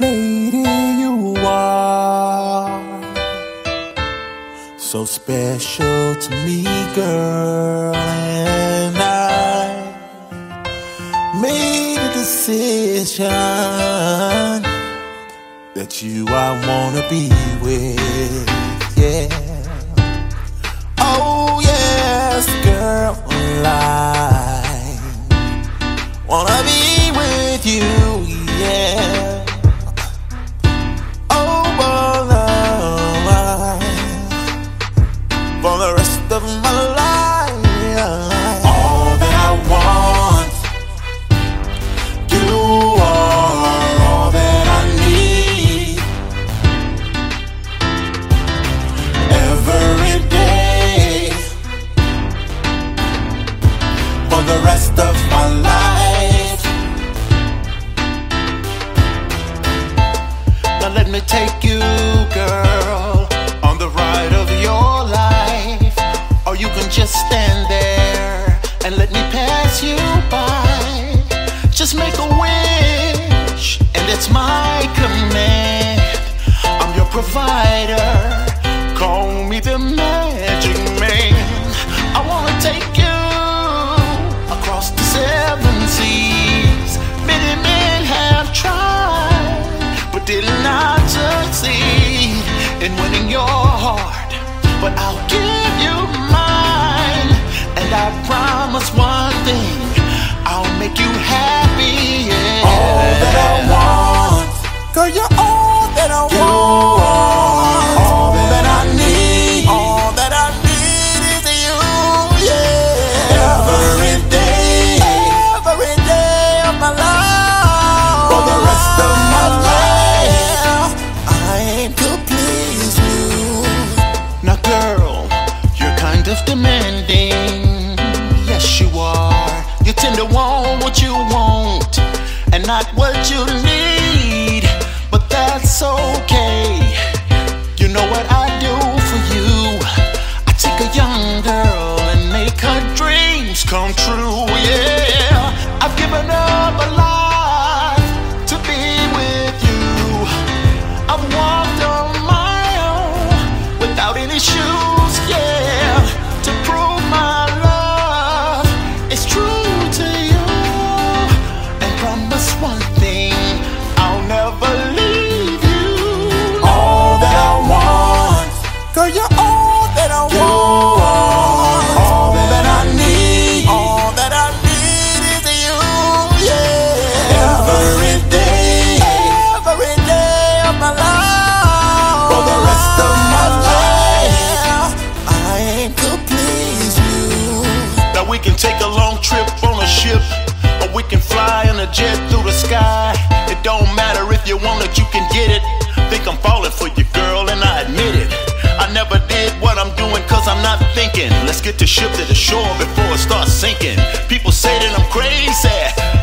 lady you are. So special to me, girl, and I made a decision that you I wanna be with, yeah. Oh yes, girl, I wanna be with you, yeah. Oh my love, for the rest of my life. All that I want, you are all that I need. Every day, for the rest of my life. Now let me take you, girl, on the ride of your life. Or you can just stand there and let me pass you by. Just make a wish, and it's my command. I'm your provider, call me the magic man. I wanna take you across the 7 seas. Many men have tried, but did not succeed in winning your heart. But I'll give you mine, and I promise one thing: I'll make you happy. Yeah. All that I want, girl, you're all that I want. All that I need, all that I need is you. Yeah, every day. Every day of my life, for the rest of my life, I aim to please you. Now girl, you're kind of demanding. Yes you are. You tend to want what you want and not what you need. But that's okay. You know what I do for you? I take a young girl and make her dreams come true, yeah. I've given up a lot to be with you. I've walked on my own without any shoes, yeah, to prove my love is true to you. And promise one thing: I'll never leave you. All that I want, girl, you're all that I want. All that I need, all that I need is you, yeah. Every day of my life, for the rest of my life, I aim to please you. Now we can take a long trip on a ship, or we can fly in a jet through the sky. It don't matter if you want it, you can get it. Think I'm falling for you, girl, and I admit it. I never did what I'm doing, cause I'm not thinking. Let's get the ship to the shore before it starts sinking. People say that I'm crazy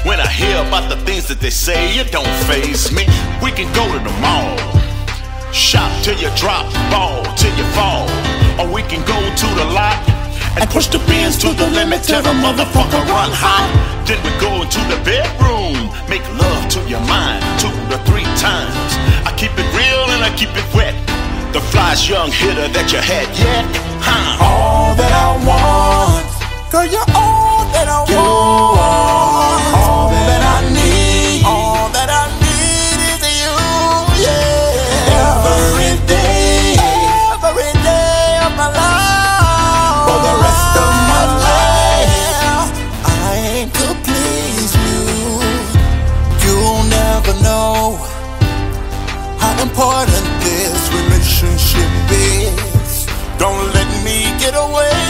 when I hear about the things that they say. It don't faze me. We can go to the mall, shop till you drop, ball till you fall. Or we can go to the lot and push the bins to the limit till the motherfucker run hot. Then we go into the bedroom, make love to your mind 2 to 3 times. I keep it real and I keep it wet, the flyest young hitter that you had yet, huh? All that I want, girl, you're all that I want. All that I need, all that I need is you, yeah. Every day of my life, for the rest of my life, I aim to please you. You'll never know how important this relationship is. Don't let me get away.